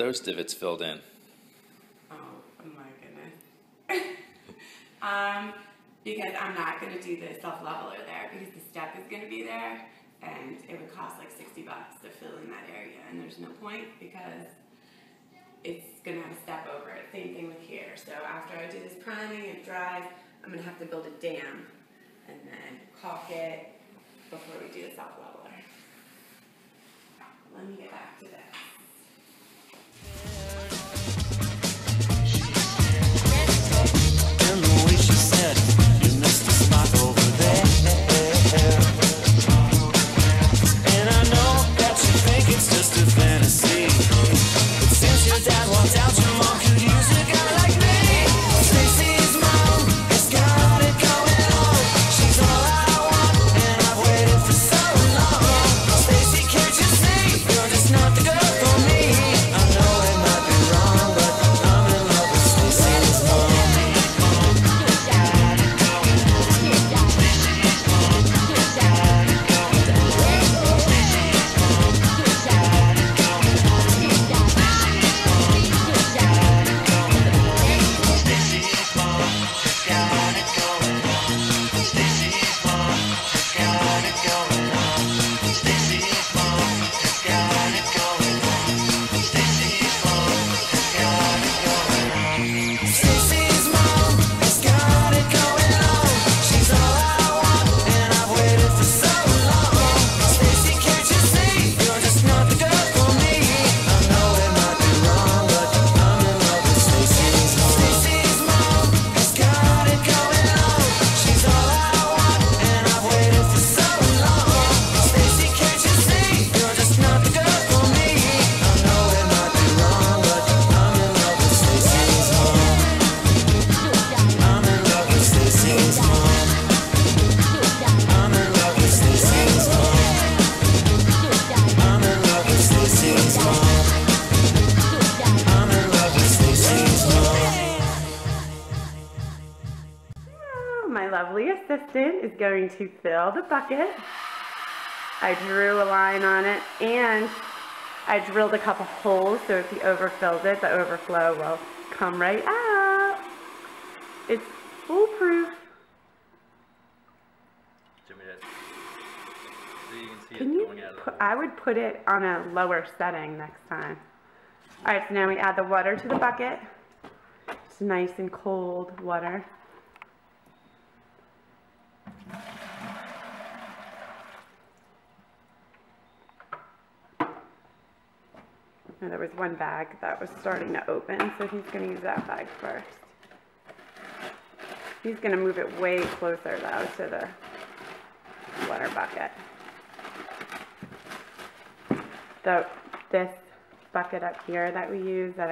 those divots filled in? Oh my goodness. Because I'm not going to do the self-leveler there because the step is going to be there and it would cost like $60 to fill in that area, and there's no point because it's going to have a step over it. Same thing with here. So after I do this priming and dries, I'm going to have to build a dam and then caulk it before we do the self-leveler. Let me get back to that. Assistant is going to fill the bucket. I drew a line on it and I drilled a couple holes so if you overfilled it, the overflow will come right out. It's foolproof. Jimmy, so you can see it going out of the I would put it on a lower setting next time. Alright, so now we add the water to the bucket. It's nice and cold water. Now, there was one bag that was starting to open, so he's going to use that bag first. He's going to move it way closer, though, to the water bucket. So this bucket up here that we use, that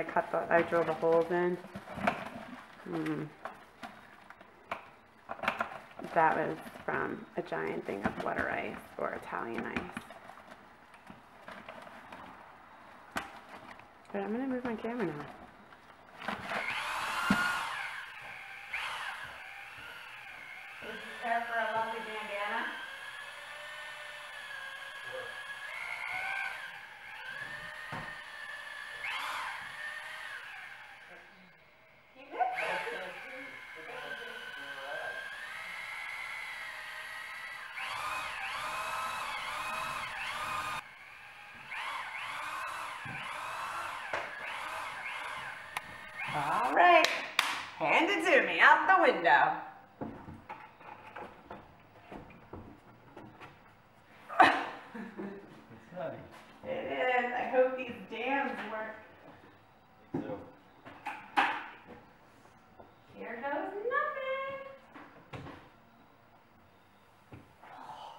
I drilled the holes in, that was from a giant thing of water ice or Italian ice. But I'm going to move my camera now. Is this there for a lovely bandana? All right, hand it to me out the window. It's nutty. It is. I hope these dams work. Me too. Here goes nothing. Oh,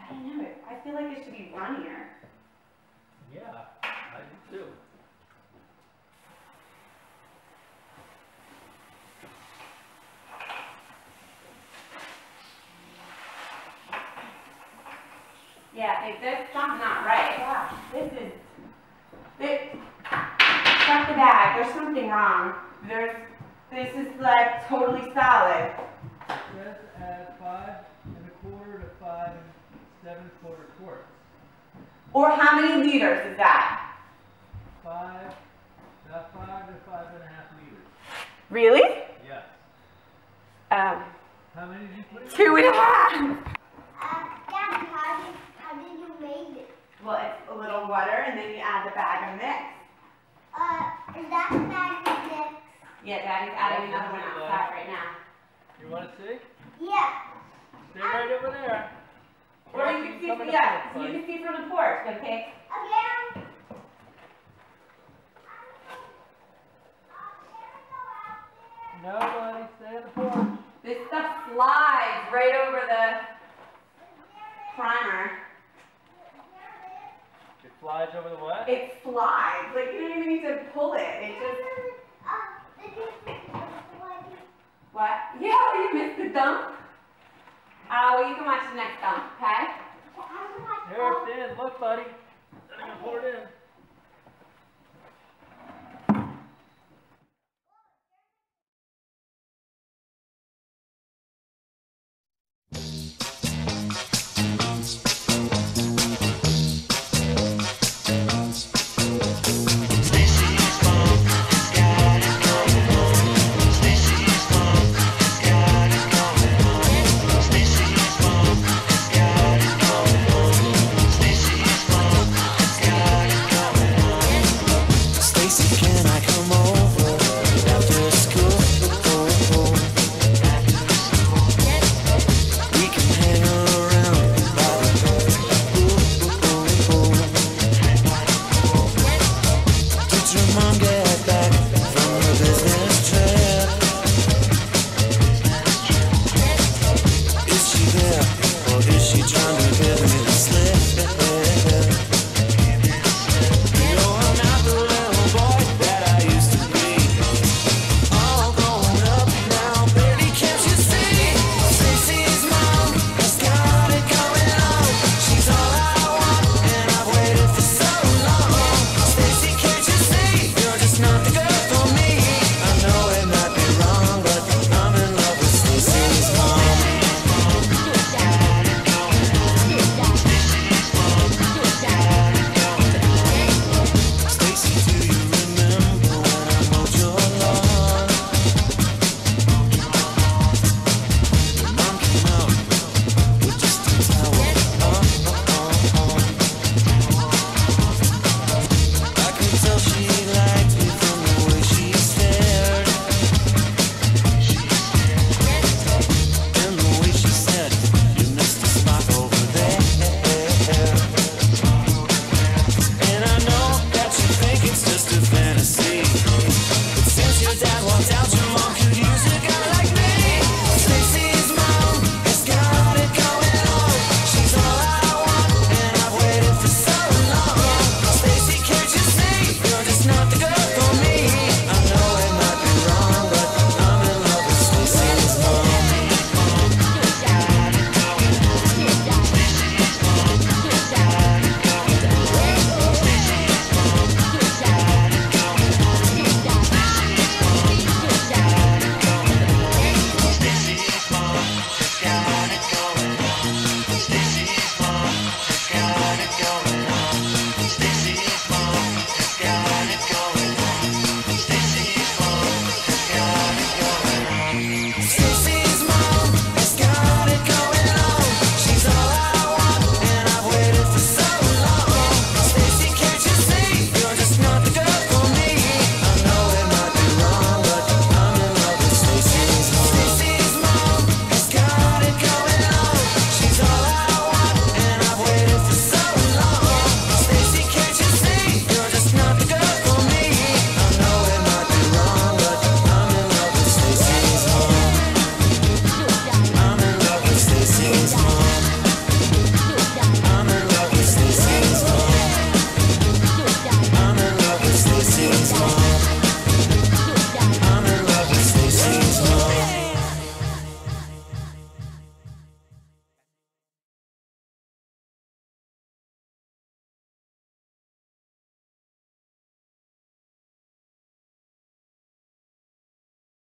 I don't know. I feel like it should be runnier. Yeah, I do too. Yeah, like this, something's not right. Yeah, check the bag, there's something wrong. This is like totally solid. Just add 5 1/4 to 5 7/4 quarts. Or how many liters is that? 5 to 5.5 meters. Really? Yes. How many did you put in? 2.5. Dad, how did you make it? Well, it's a little water, and then you add the bag of mix. Is that the bag of mix? Yeah, Daddy's adding another one outside right now. You want to see? Yeah. Stay right over there. Or you can see from the porch, okay? Okay. No, buddy, stay on the porch. This stuff slides right over the primer. It slides over the what? It slides. Like, you don't even need to pull it. It just... What? Yeah, you missed the dump. Well, you can watch the next dump, okay? There it is. Look, buddy. I'm going to pour it in.